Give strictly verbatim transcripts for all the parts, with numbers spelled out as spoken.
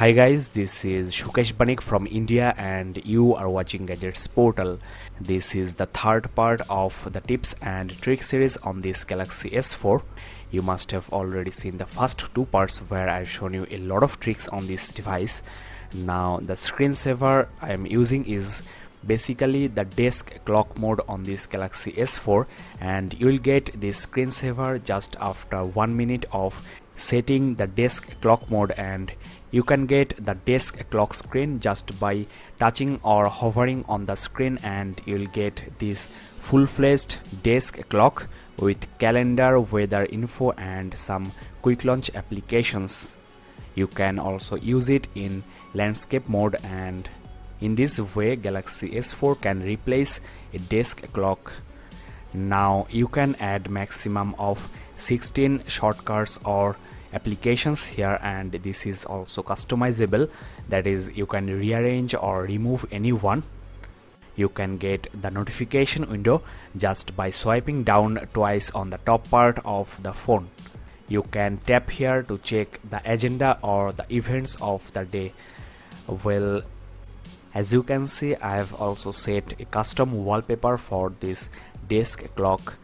Hi guys, this is Shukesh Banik from India and you are watching Gadgets Portal. This is the third part of the tips and tricks series on this Galaxy S four. You must have already seen the first two parts where I've shown you a lot of tricks on this device. Now the screensaver I am using is basically the desk clock mode on this Galaxy S four, and you will get this screensaver just after one minute of setting the desk clock mode, and you can get the desk clock screen just by touching or hovering on the screen, and you'll get this full-fledged desk clock with calendar, weather info and some quick launch applications. You can also use it in landscape mode, and in this way Galaxy S four can replace a desk clock. Now you can add maximum of sixteen shortcuts or applications here, and this is also customizable, that is you can rearrange or remove any one. You can get the notification window just by swiping down twice on the top part of the phone. You can tap here to check the agenda or the events of the day. Well, as you can see, I have also set a custom wallpaper for this desk clock.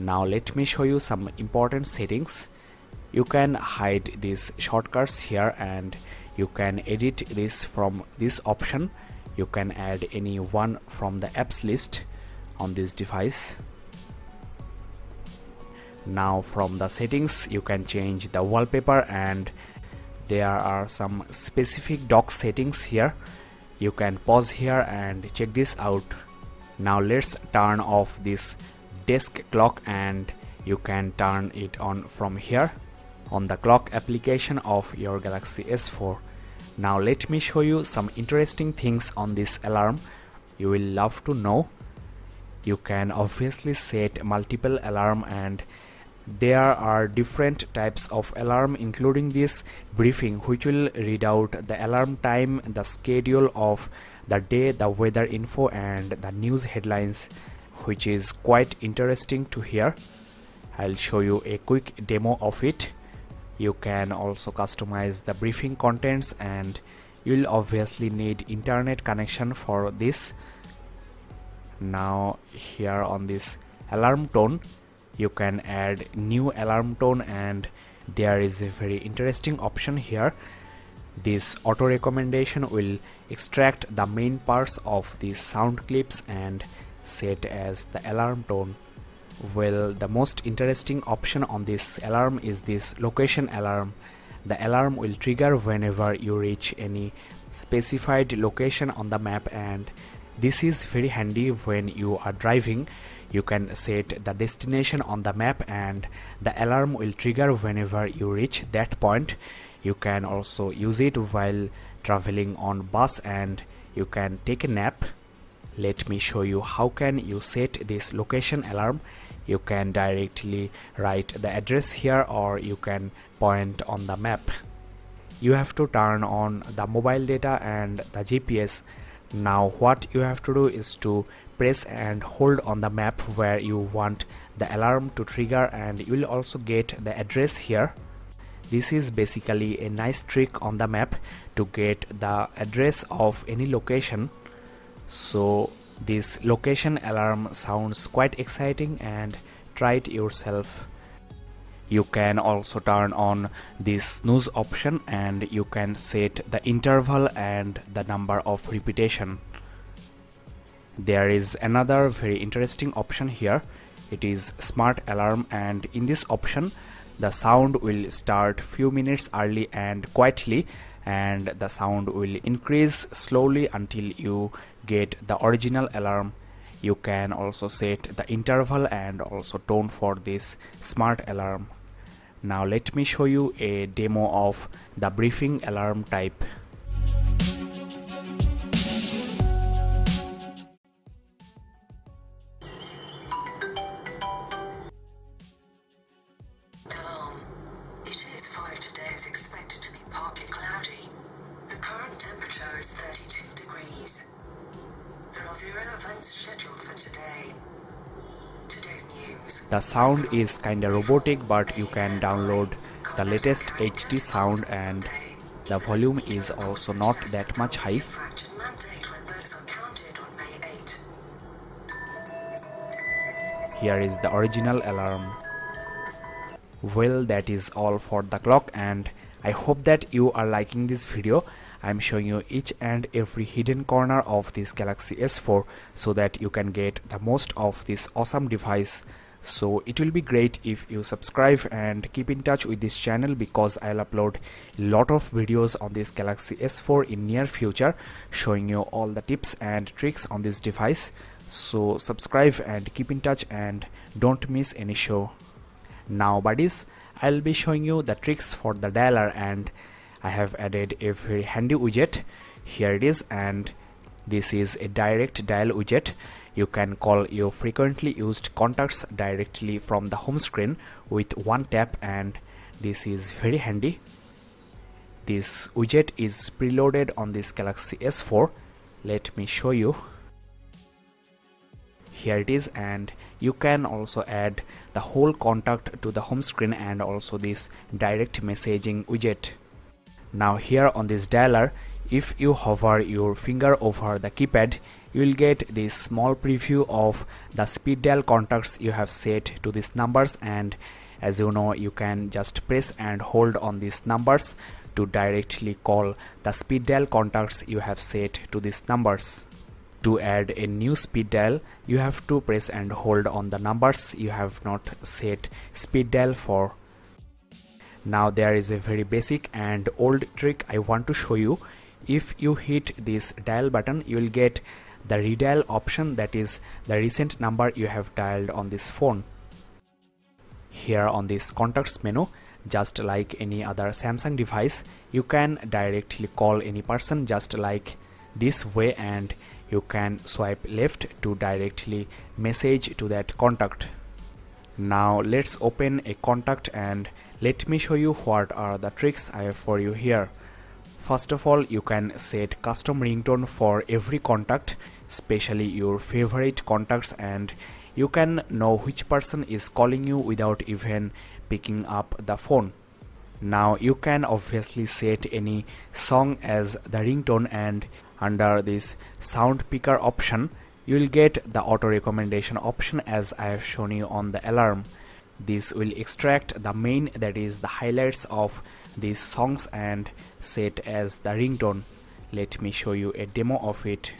Now let me show you some important settings. You can hide these shortcuts here, and you can edit this from this option. You can add any one from the apps list on this device. Now from the settings you can change the wallpaper, and there are some specific dock settings here. You can pause here and check this out. Now let's turn off this desk clock, and you can turn it on from here on the clock application of your Galaxy S four. Now let me show you some interesting things on this alarm. You will love to know. You can obviously set multiple alarm, and there are different types of alarm including this briefing, which will read out the alarm time, the schedule of the day, the weather info and the news headlines, which is quite interesting to hear. I'll show you a quick demo of it. You can also customize the briefing contents, and you'll obviously need internet connection for this. Now here on this alarm tone you can add new alarm tone, and there is a very interesting option here. This auto recommendation will extract the main parts of the sound clips and set as the alarm tone. Well, the most interesting option on this alarm is this location alarm. The alarm will trigger whenever you reach any specified location on the map, and this is very handy when you are driving. You can set the destination on the map and the alarm will trigger whenever you reach that point. You can also use it while traveling on bus, and you can take a nap. Let me show you how can you set this location alarm. You can directly write the address here, or you can point on the map. You have to turn on the mobile data and the G P S. Now what you have to do is to press and hold on the map where you want the alarm to trigger, and you will also get the address here. This is basically a nice trick on the map to get the address of any location. So this location alarm sounds quite exciting, and try it yourself. You can also turn on this snooze option, and you can set the interval and the number of repetition. There is another very interesting option here. It is smart alarm, and in this option the sound will start few minutes early and quietly, and the sound will increase slowly until you get the original alarm. You can also set the interval and also tone for this smart alarm. Now let me show you a demo of the briefing alarm type. The sound is kinda robotic, but you can download the latest H D sound and The volume is also not that much high. Here is the original alarm. Well, that is all for the clock, and I hope that you are liking this video. I am showing you each and every hidden corner of this Galaxy S four so that you can get the most of this awesome device. So it will be great if you subscribe and keep in touch with this channel, because I'll upload a lot of videos on this Galaxy S four in near future, showing you all the tips and tricks on this device. So subscribe and keep in touch and don't miss any show. Now buddies, I'll be showing you the tricks for the dialer, and I have added a very handy widget. Here it is, and this is a direct dial widget. You can call your frequently used contacts directly from the home screen with one tap, and this is very handy. This widget is preloaded on this Galaxy S four. Let me show you. Here it is, and you can also add the whole contact to the home screen and also this direct messaging widget. Now here on this dialer, if you hover your finger over the keypad, you will get this small preview of the speed dial contacts you have set to these numbers, and as you know, you can just press and hold on these numbers to directly call the speed dial contacts you have set to these numbers. To add a new speed dial, you have to press and hold on the numbers you have not set speed dial for. Now there is a very basic and old trick I want to show you. If you hit this dial button, you will get the redial option, that is the recent number you have dialed on this phone. Here on this contacts menu, just like any other Samsung device, you can directly call any person just like this way, and you can swipe left to directly message to that contact. Now let's open a contact and let me show you what are the tricks I have for you here. First of all, you can set custom ringtone for every contact, especially your favorite contacts, and you can know which person is calling you without even picking up the phone. Now you can obviously set any song as the ringtone, and under this sound picker option, you will get the auto recommendation option as I have shown you on the alarm. This will extract the main, that is the highlights of these songs, and set as the ringtone. Let me show you a demo of it.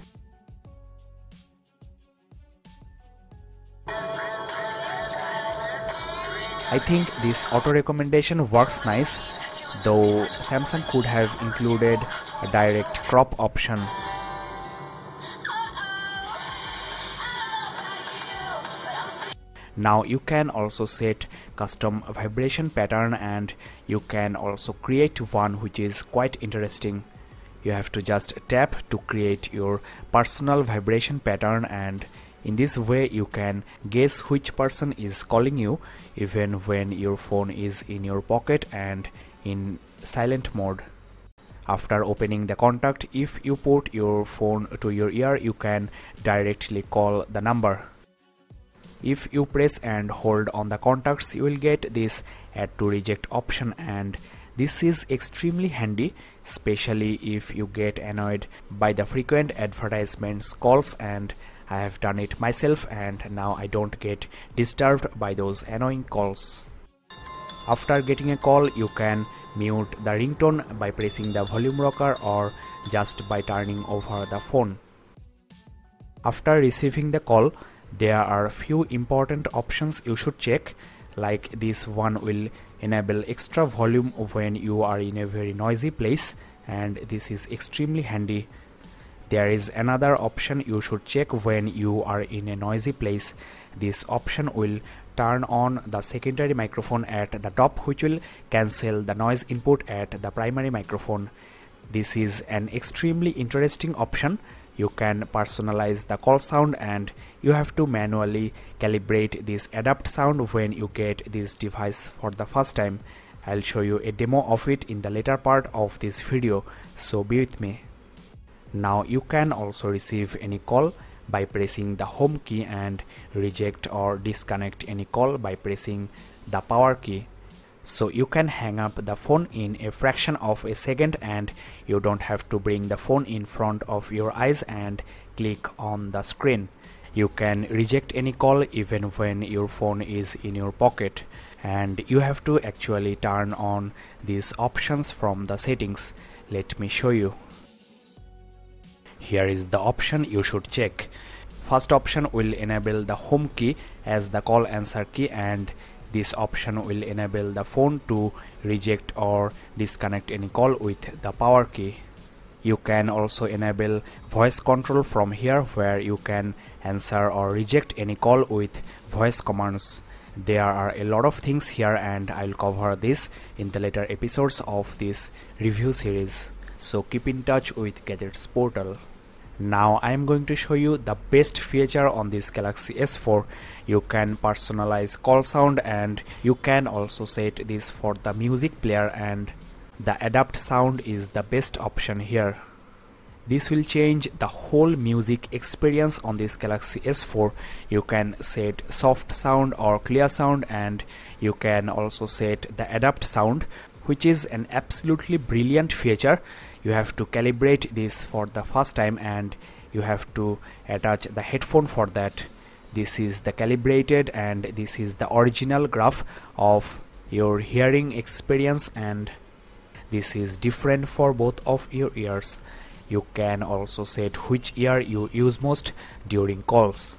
I think this auto recommendation works nice, though Samsung could have included a direct crop option. Now you can also set custom vibration pattern, and you can also create one, which is quite interesting. You have to just tap to create your personal vibration pattern, and in this way you can guess which person is calling you even when your phone is in your pocket and in silent mode. After opening the contact, if you put your phone to your ear, you can directly call the number. If you press and hold on the contacts, you will get this add to reject option, and this is extremely handy, especially if you get annoyed by the frequent advertisements calls, and I have done it myself, and now I don't get disturbed by those annoying calls. After getting a call, you can mute the ringtone by pressing the volume rocker or just by turning over the phone. After receiving the call, there are a few important options you should check, like this one will enable extra volume when you are in a very noisy place, and this is extremely handy. There is another option you should check when you are in a noisy place. This option will turn on the secondary microphone at the top, which will cancel the noise input at the primary microphone. This is an extremely interesting option. You can personalize the call sound, and you have to manually calibrate this adapt sound when you get this device for the first time. I'll show you a demo of it in the later part of this video, so be with me. Now you can also receive any call by pressing the home key, and reject or disconnect any call by pressing the power key. so you can hang up the phone in a fraction of a second, and you don't have to bring the phone in front of your eyes and click on the screen. You can reject any call even when your phone is in your pocket, and you have to actually turn on these options from the settings. Let me show you. Here is the option you should check. First option will enable the home key as the call answer key, and this option will enable the phone to reject or disconnect any call with the power key. You can also enable voice control from here, where you can answer or reject any call with voice commands. There are a lot of things here, and I'll cover this in the later episodes of this review series. So keep in touch with Gadgets Portal. Now I am going to show you the best feature on this Galaxy S four. You can personalize call sound, and you can also set this for the music player, and the adapt sound is the best option here. This will change the whole music experience on this Galaxy S four. You can set soft sound or clear sound, and you can also set the adapt sound, which is an absolutely brilliant feature. You have to calibrate this for the first time, and you have to attach the headphone for that. This is the calibrated, and this is the original graph of your hearing experience, and this is different for both of your ears. You can also set which ear you use most during calls.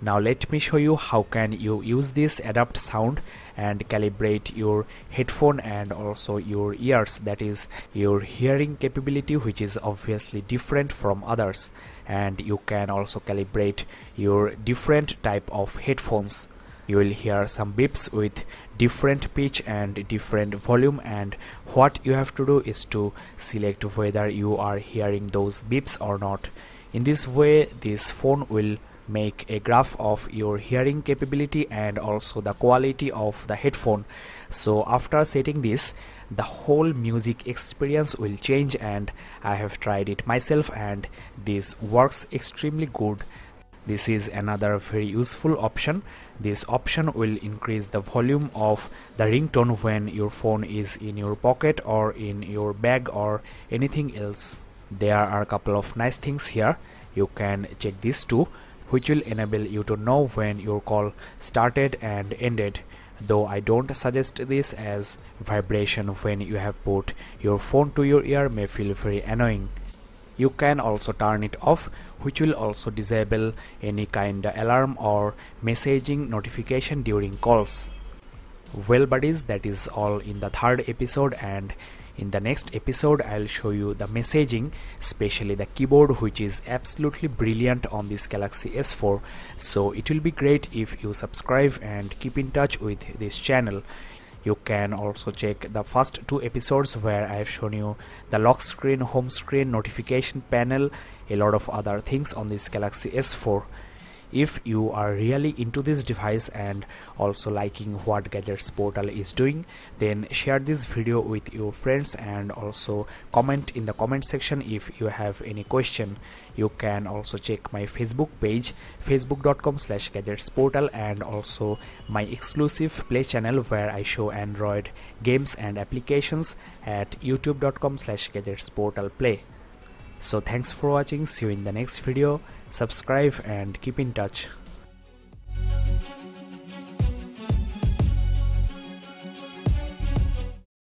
Now let me show you how can you use this adapt sound and calibrate your headphone and also your ears, that is your hearing capability, which is obviously different from others, and you can also calibrate your different type of headphones. You will hear some beeps with different pitch and different volume, and what you have to do is to select whether you are hearing those beeps or not. In this way, this phone will make a graph of your hearing capability and also the quality of the headphone. So after setting this, the whole music experience will change, and I have tried it myself, and this works extremely good. This is another very useful option. This option will increase the volume of the ringtone when your phone is in your pocket or in your bag or anything else. There are a couple of nice things here. You can check this too, which will enable you to know when your call started and ended, though I don't suggest this as vibration when you have put your phone to your ear may feel very annoying. You can also turn it off, which will also disable any kind of alarm or messaging notification during calls. Well buddies, that is all in the third episode, and in the next episode I'll show you the messaging, especially the keyboard, which is absolutely brilliant on this Galaxy S four. So it will be great if you subscribe and keep in touch with this channel. You can also check the first two episodes where I have shown you the lock screen, home screen, notification panel, a lot of other things on this Galaxy S four. If you are really into this device and also liking what Gadgets Portal is doing, then share this video with your friends and also comment in the comment section if you have any question. You can also check my Facebook page, facebook dot com slash gadgets portal, and also my exclusive play channel where I show Android games and applications at youtube dot com slash gadgets portal play. So thanks for watching, see you in the next video, subscribe and keep in touch.